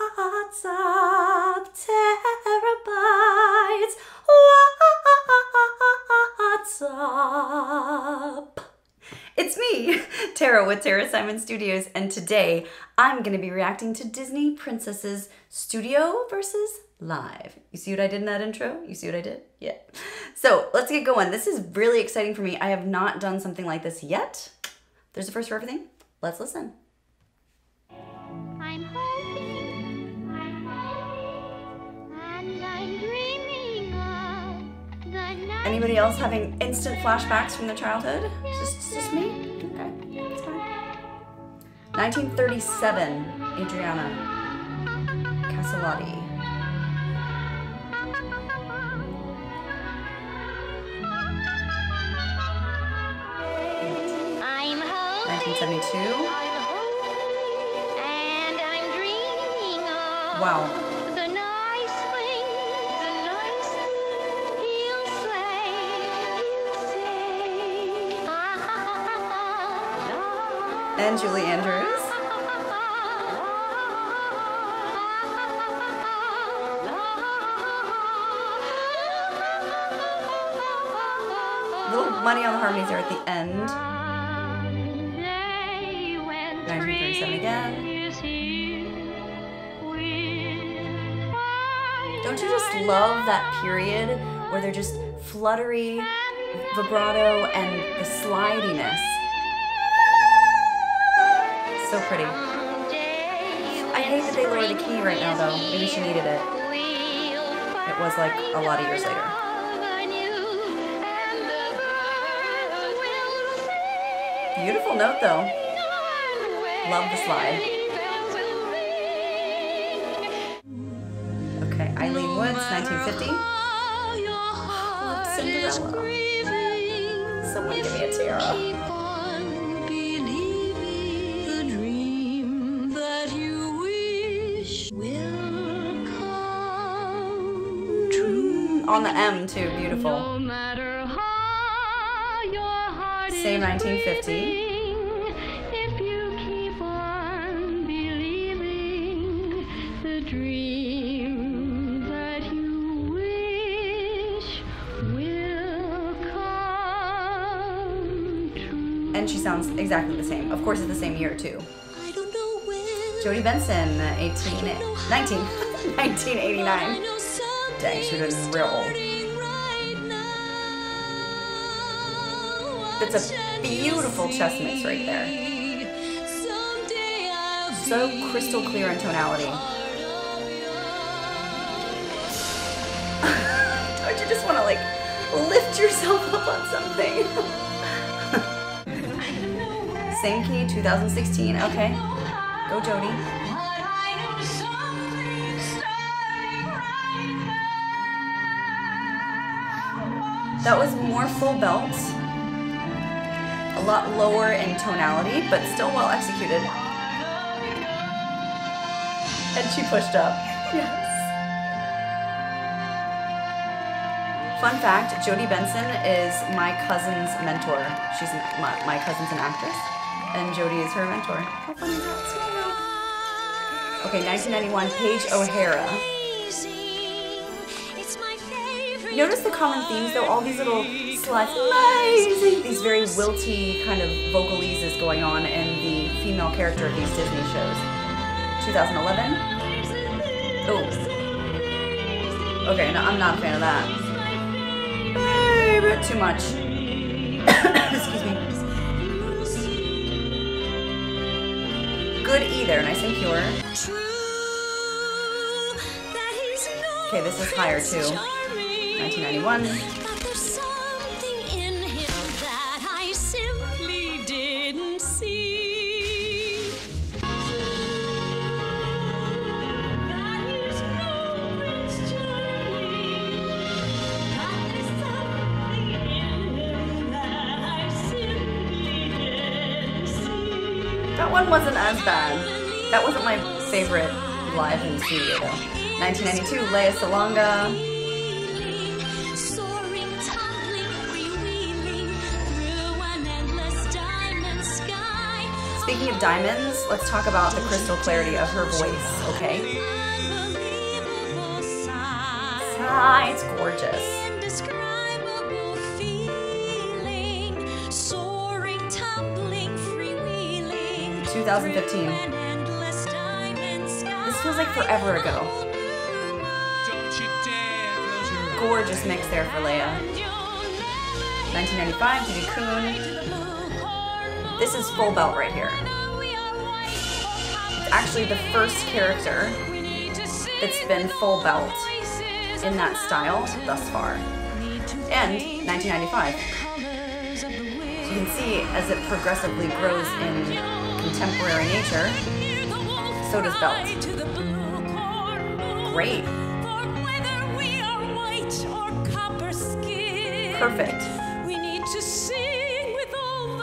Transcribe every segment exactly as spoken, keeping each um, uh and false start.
lots of terabytes, lots up. It's me, Tara with Tara Simon Studios, and today I'm going to be reacting to Disney Princesses Studio versus Live. You see what I did in that intro? You see what I did? Yeah. So let's get going. This is really exciting for me. I have not done something like this yet. There's a first for everything. Let's listen. I'm hoping, I'm hoping, and I'm dreaming of the night. Anybody else having instant flashbacks from their childhood? Is this, is this me? Okay, that's fine. nineteen thirty-seven, Adriana Casalotti. nineteen seventy-two. Wow. The nice thing, the nice he'll say, he'll say. And Julie Andrews. Little money on the harmonies there at the end. nineteen thirty-seven again. Don't you just love that period where they're just fluttery, vibrato, and the slidiness? So pretty. I hate that they lowered the key right now, though. Maybe she needed it. It was like a lot of years later. Beautiful note, though. Love the slide. Eileen Woods, nineteen fifty. Oh, Cinderella. Someone give me a tiara. The dream that you wish will come true. On the M too, beautiful. No matter how your heart is same nineteen fifty. And she sounds exactly the same. Of course, it's the same year too. I don't know when. Jodi Benson, eighteen, nineteen, nineteen eighty-nine. Dang, she would have been real old. That's a beautiful chest mix right there. So crystal clear in tonality. Don't you just want to like lift yourself up on something? Same key, two thousand sixteen, okay. Go Jodi. That was more full belt. A lot lower in tonality, but still well executed. And she pushed up, yes. Fun fact, Jodi Benson is my cousin's mentor. She's my, my cousin's an actress. And Jodi is her mentor. How funny is that? Okay, nineteen ninety-one, Paige O'Hara. Notice the common themes though, all these little slides, these very wilty kind of vocalises going on in the female character of these Disney shows. twenty eleven. Oh. Okay, no, I'm not a fan of that. Baby, too much. Excuse me. Good either, nice and pure. Okay, this is higher too. nineteen ninety-one. That one wasn't as bad. That wasn't my favorite live in the studio though. nineteen ninety-two, Lea Salonga. Speaking of diamonds, let's talk about the crystal clarity of her voice, okay? Ah, it's gorgeous. twenty fifteen. This feels like forever ago. Gorgeous mix there for Lea. nineteen ninety-five, Jimmy Coon. This is full belt right here. It's actually the first character that's been full belt in that style thus far. And nineteen ninety-five. So you can see as it progressively grows in contemporary nature, so does belt. Great. Perfect.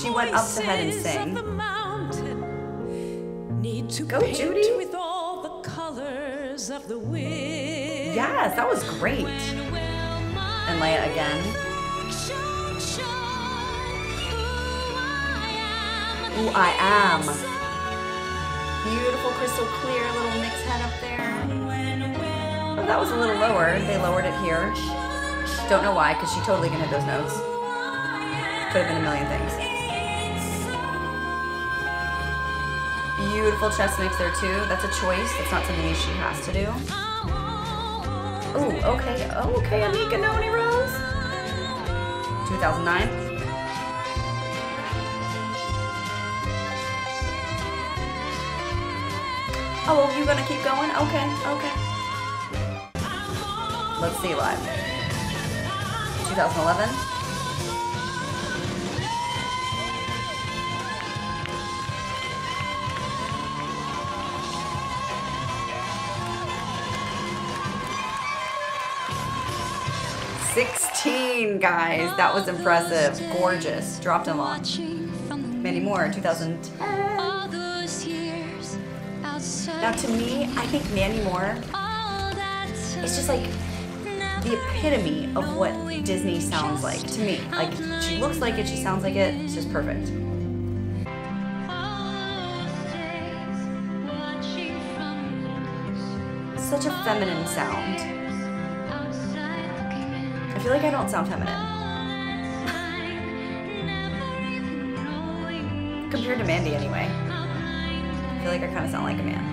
She went up the head and sang. Go, Judy. Yes, that was great. And Lea again. Who I am. Beautiful crystal clear little mix head up there. But that was a little lower. They lowered it here. Don't know why, because she totally can hit those notes. Could have been a million things. Beautiful chest mix there too. That's a choice. That's not something she has to do. Ooh, okay, okay, Anika Noni Rose. two thousand nine. Oh, you're gonna keep going? Okay, okay. Let's see live. twenty eleven. sixteen, guys. That was impressive. Gorgeous. Dropped and launched. Manny Moore, two thousand ten. Now to me, I think Manny Moore is just like the epitome of what Disney sounds like to me. Like, she looks like it, she sounds like it, it's just perfect. Such a feminine sound. I feel like I don't sound feminine. Compared to Mandy anyway. I feel like I kind of sound like a man.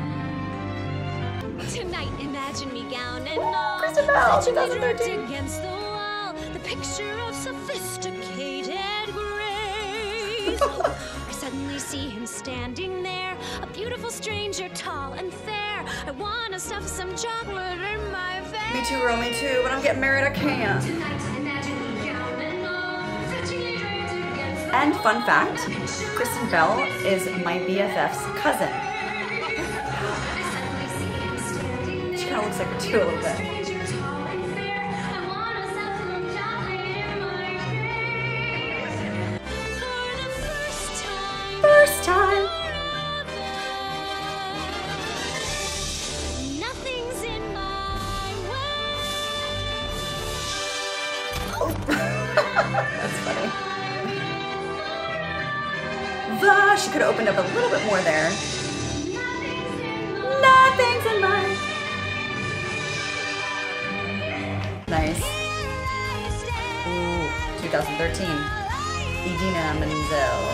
Tonight, imagine me gown and all. Kristen Bell, twenty thirteen. Against the wall, the picture of sophisticated grace. Oh, I suddenly see him standing there, a beautiful stranger, tall and fair. I want to stuff some chocolate in my face. Me too, girl, me too. When I'm getting married, I can't. Tonight, imagine me gown and all. Touching your dreams against the wall. And fun fact, Kristen Bell is my B F F's cousin. Kind of looks like her too a little bit. First time. Nothing's in my way. That's funny. The, she could have opened up a little bit more there. Nothing's in my way. Nice. Ooh, twenty thirteen. Idina Menzel.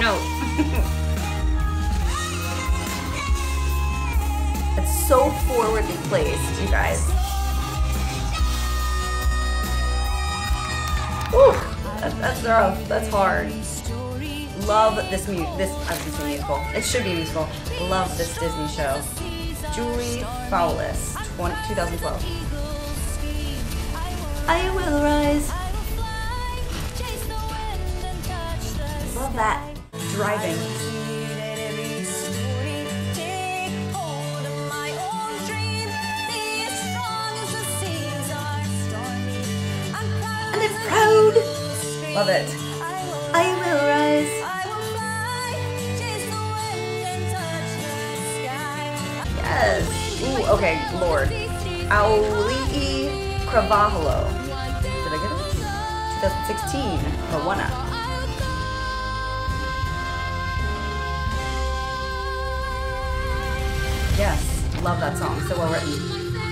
No. It's so forwardly placed, you guys. Ooh, that, that's rough. That's hard. Love this mu this I was gonna say musical. It should be musical. Love this Disney show. Julie Fowlis, twenty twelve. I will rise. Love that driving. And they're proud. Love it. I will rise. Yes. Ooh, okay, Lord. Auli'i Cravalho. Did I get it? twenty sixteen, Moana. Yes, love that song, so well written.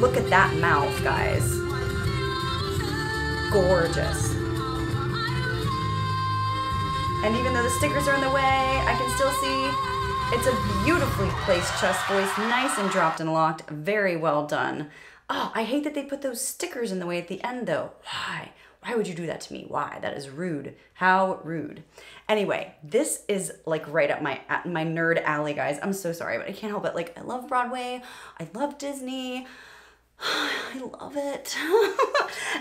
Look at that mouth, guys. Gorgeous. And even though the stickers are in the way, I can still see it's a beautifully placed chest voice, nice and dropped and locked, very well done. Oh, I hate that they put those stickers in the way at the end though. Why? Why would you do that to me? Why? That is rude. How rude. Anyway, this is like right up my my nerd alley, guys. I'm so sorry, but I can't help it. Like, I love Broadway. I love Disney. I love it.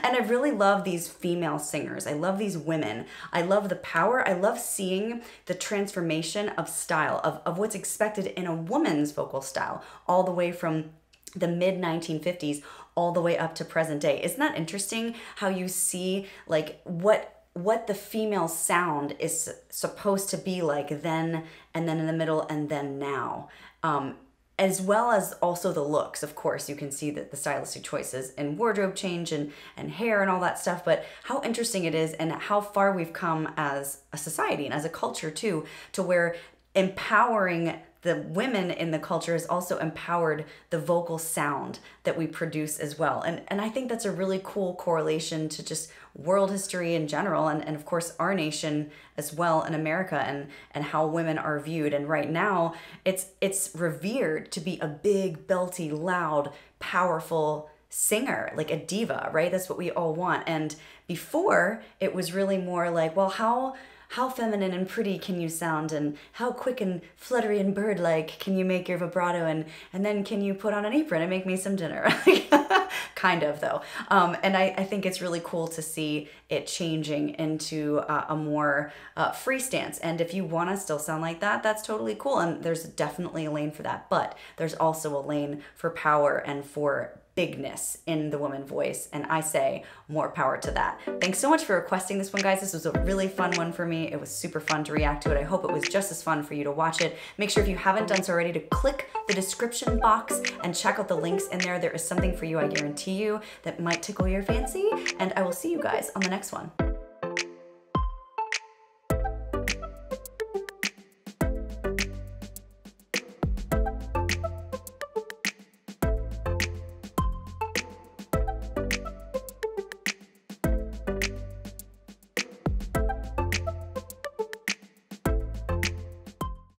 And I really love these female singers. I love these women. I love the power. I love seeing the transformation of style, of, of what's expected in a woman's vocal style, all the way from the mid nineteen fifties all the way up to present day. Isn't that interesting how you see like what what the female sound is supposed to be like then, and then in the middle, and then now? Um, as well as also the looks, of course. You can see that the stylistic choices and wardrobe change and, and hair and all that stuff, but how interesting it is and how far we've come as a society and as a culture too, to where empowering the women in the culture has also empowered the vocal sound that we produce as well. And, and I think that's a really cool correlation to just world history in general, and, and of course our nation as well in America, and, and how women are viewed. And right now it's, it's revered to be a big, belty, loud, powerful singer, like a diva, right? That's what we all want. And before it was really more like, well, how, how feminine and pretty can you sound, and how quick and fluttery and bird-like can you make your vibrato, and, and then can you put on an apron and make me some dinner? Kind of, though. Um, and I, I think it's really cool to see it changing into uh, a more uh, free stance. And if you want to still sound like that, that's totally cool. And there's definitely a lane for that, but there's also a lane for power and for bigness in the woman voice, and I say more power to that. Thanks so much for requesting this one, guys. This was a really fun one for me. It was super fun to react to it. I hope it was just as fun for you to watch it. Make sure, if you haven't done so already, to click the description box and check out the links in there. There is something for you, I guarantee you, that might tickle your fancy, and I will see you guys on the next one.